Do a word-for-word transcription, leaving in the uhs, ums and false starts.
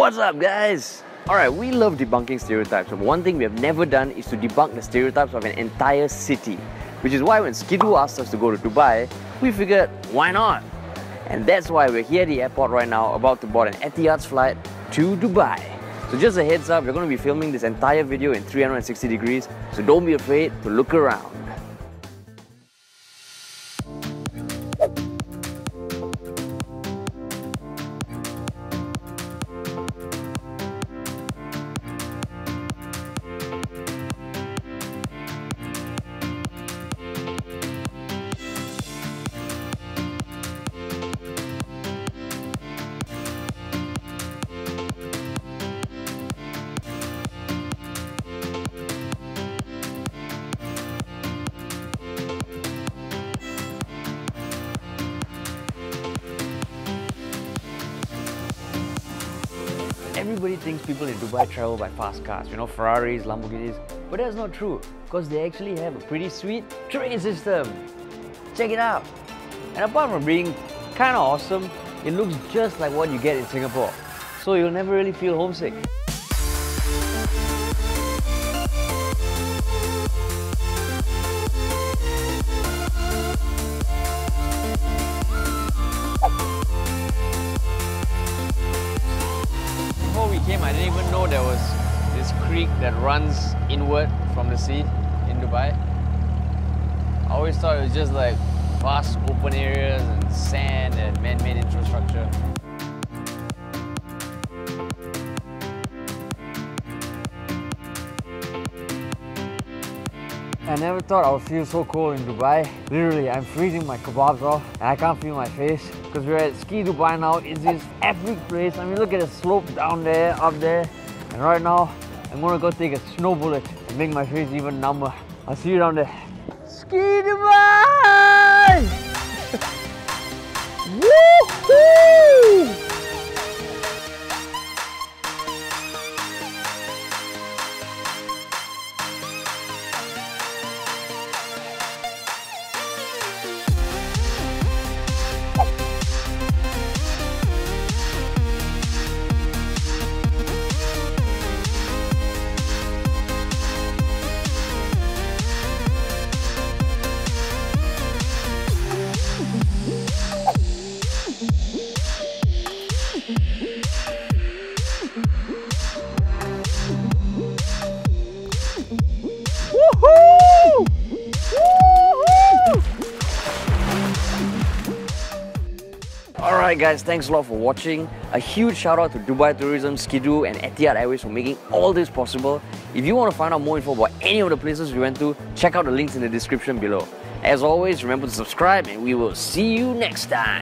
What's up, guys? Alright, we love debunking stereotypes, but one thing we have never done is to debunk the stereotypes of an entire city. Which is why when Skidoo asked us to go to Dubai, we figured, why not? And that's why we're here at the airport right now, about to board an Etihad's flight to Dubai. So just a heads up, we're going to be filming this entire video in three hundred sixty degrees, so don't be afraid to look around. Everybody thinks people in Dubai travel by fast cars, you know, Ferraris, Lamborghinis, but that's not true, because they actually have a pretty sweet train system. Check it out. And apart from being kind of awesome, it looks just like what you get in Singapore, so you'll never really feel homesick. I didn't even know there was this creek that runs inward from the sea in Dubai. I always thought it was just like vast open areas and sand and man-made infrastructure. I never thought I would feel so cold in Dubai. Literally, I'm freezing my kebabs off and I can't feel my face because we're at Ski Dubai now. It's this epic place. I mean, look at the slope down there, up there. And right now, I'm gonna go take a snow bullet and make my face even number. I'll see you down there. Ski Dubai! Woohoo! Alright guys, thanks a lot for watching. A huge shout out to Dubai Tourism, Skidoo and Etihad Airways for making all this possible. If you want to find out more info about any of the places we went to, check out the links in the description below. As always, remember to subscribe and we will see you next time.